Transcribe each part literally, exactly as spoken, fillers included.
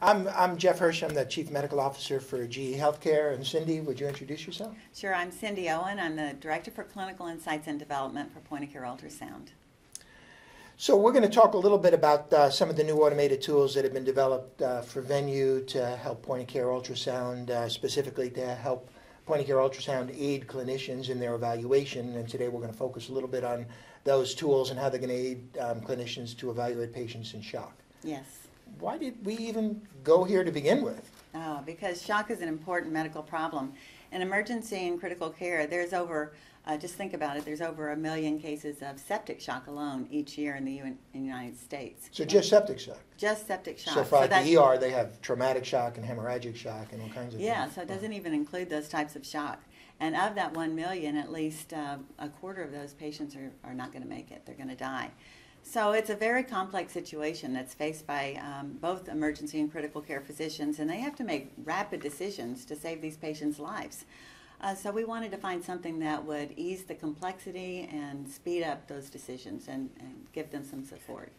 I'm, I'm Jeff Hersh. I'm the Chief Medical Officer for G E Healthcare. And Cindy, would you introduce yourself? Sure. I'm Cindy Owen. I'm the Director for Clinical Insights and Development for Point of Care Ultrasound. So we're going to talk a little bit about uh, some of the new automated tools that have been developed uh, for Venue to help Point of Care Ultrasound, uh, specifically to help Point of Care Ultrasound aid clinicians in their evaluation. And today we're going to focus a little bit on those tools and how they're going to aid um, clinicians to evaluate patients in shock. Yes. Why did we even go here to begin with? Oh, because shock is an important medical problem. In emergency and critical care, there's over, uh, just think about it, there's over a million cases of septic shock alone each year in the, U in the United States. So just septic shock? Just septic shock. So for so the E R, they have traumatic shock and hemorrhagic shock and all kinds of yeah, things. Yeah, so it doesn't even include those types of shock. And of that one million, at least uh, a quarter of those patients are, are not going to make it. They're going to die. So it's a very complex situation that's faced by um, both emergency and critical care physicians, and they have to make rapid decisions to save these patients' lives. Uh, so we wanted to find something that would ease the complexity and speed up those decisions and, and give them some support.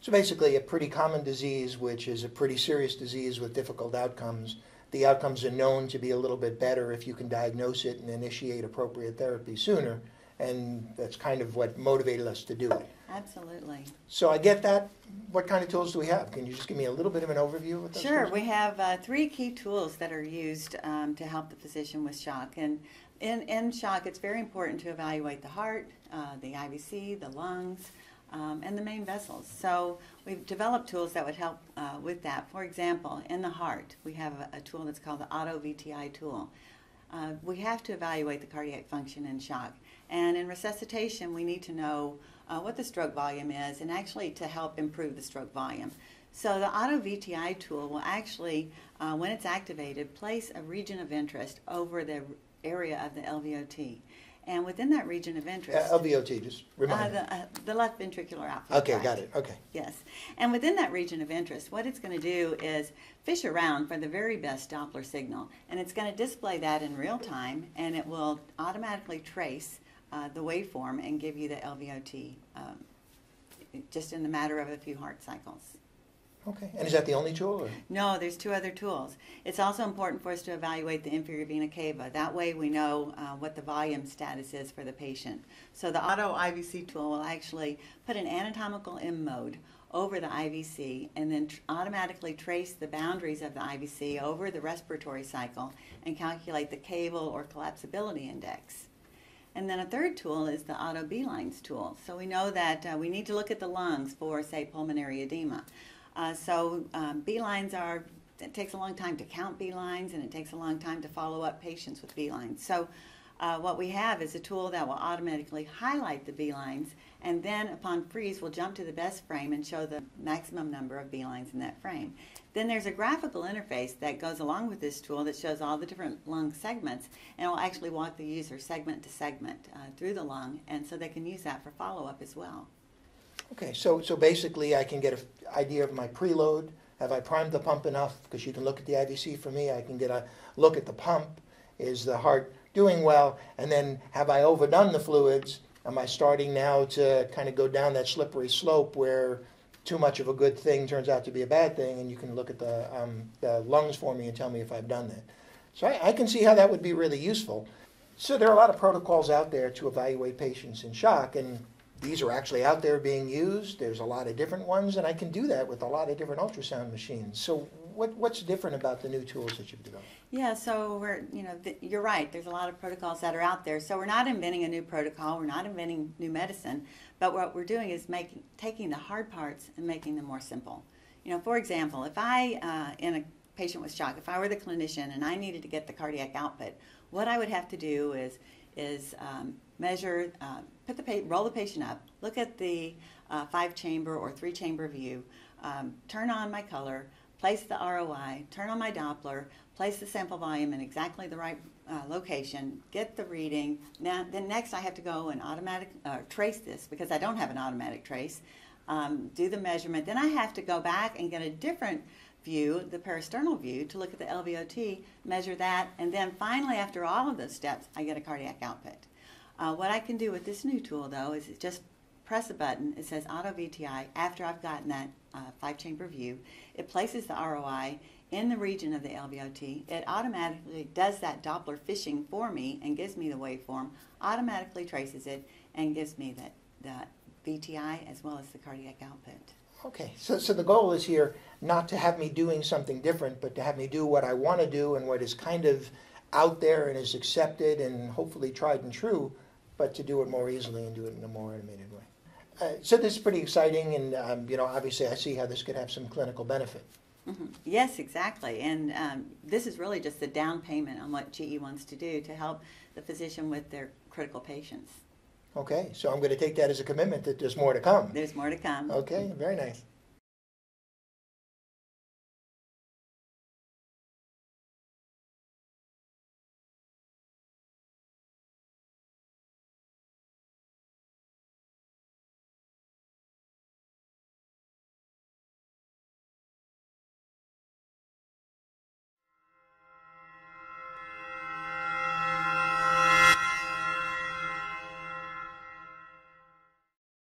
So basically a pretty common disease, which is a pretty serious disease with difficult outcomes. The outcomes are known to be a little bit better if you can diagnose it and initiate appropriate therapy sooner. And that's kind of what motivated us to do it. Absolutely. So I get that. What kind of tools do we have? Can you just give me a little bit of an overview with those Sure. tools? We have uh, three key tools that are used um, to help the physician with shock. And in, in shock, it's very important to evaluate the heart, uh, the I V C, the lungs, um, and the main vessels. So we've developed tools that would help uh, with that. For example, in the heart, we have a, a tool that's called the auto V T I tool. Uh, we have to evaluate the cardiac function in shock. And in resuscitation, we need to know uh, what the stroke volume is and actually to help improve the stroke volume. So the auto V T I tool will actually, uh, when it's activated, place a region of interest over the area of the L V O T. And within that region of interest... Uh, L V O T, just remind me. Uh, the, uh, the left ventricular outflow. Okay, tract. Got it. Okay. Yes. And within that region of interest, what it's going to do is fish around for the very best Doppler signal. And it's going to display that in real time, and it will automatically trace Uh, the waveform and give you the L V O T um, just in the matter of a few heart cycles. Okay. And is that the only tool? Or? No, there's two other tools. It's also important for us to evaluate the inferior vena cava. That way we know uh, what the volume status is for the patient. So the auto I V C tool will actually put an anatomical M mode over the I V C and then tr automatically trace the boundaries of the I V C over the respiratory cycle and calculate the cable or collapsibility index. And then a third tool is the auto B-lines tool. So we know that uh, we need to look at the lungs for, say, pulmonary edema. Uh, so um, B-lines are, it takes a long time to count B-lines, and it takes a long time to follow up patients with B-lines. So uh, what we have is a tool that will automatically highlight the B-lines, and then upon freeze, we'll jump to the best frame and show the maximum number of B-lines in that frame. Then there's a graphical interface that goes along with this tool that shows all the different lung segments, and will actually walk the user segment to segment uh, through the lung, and so they can use that for follow-up as well. Okay, so, so basically I can get an idea of my preload. Have I primed the pump enough? Because you can look at the I V C for me. I can get a look at the pump. Is the heart doing well? And then have I overdone the fluids? Am I starting now to kind of go down that slippery slope where too much of a good thing turns out to be a bad thing, and you can look at the, um, the lungs for me and tell me if I've done that. So I, I can see how that would be really useful. So there are a lot of protocols out there to evaluate patients in shock, and these are actually out there being used. There's a lot of different ones, and I can do that with a lot of different ultrasound machines. So what, what's different about the new tools that you've developed? Yeah, so we're, you know, th you're right. There's a lot of protocols that are out there. So we're not inventing a new protocol. We're not inventing new medicine. But what we're doing is making, taking the hard parts and making them more simple. You know, for example, if I, uh, in a patient with shock, if I were the clinician and I needed to get the cardiac output, what I would have to do is, is um, measure, uh, put the pa roll the patient up, look at the uh, five-chamber or three-chamber view, um, turn on my color, place the R O I, turn on my Doppler, place the sample volume in exactly the right uh, location, get the reading. Now, then next I have to go and automatic uh, trace this because I don't have an automatic trace, um, do the measurement. Then I have to go back and get a different view, the peristernal view, to look at the L V O T, measure that, and then finally after all of those steps, I get a cardiac output. Uh, what I can do with this new tool, though, is just press a button, it says auto V T I. After I've gotten that uh, five-chamber view, it places the R O I in the region of the L V O T. It automatically does that Doppler fishing for me and gives me the waveform, automatically traces it, and gives me that, that V T I as well as the cardiac output. Okay, so, so the goal is here not to have me doing something different, but to have me do what I want to do and what is kind of out there and is accepted and hopefully tried and true, but to do it more easily and do it in a more automated way. Uh, so this is pretty exciting, and um, you know, obviously I see how this could have some clinical benefit. Mm-hmm. Yes, exactly, and um, this is really just the down payment on what G E wants to do to help the physician with their critical patients. Okay, so I'm going to take that as a commitment that there's more to come. There's more to come. Okay, very nice.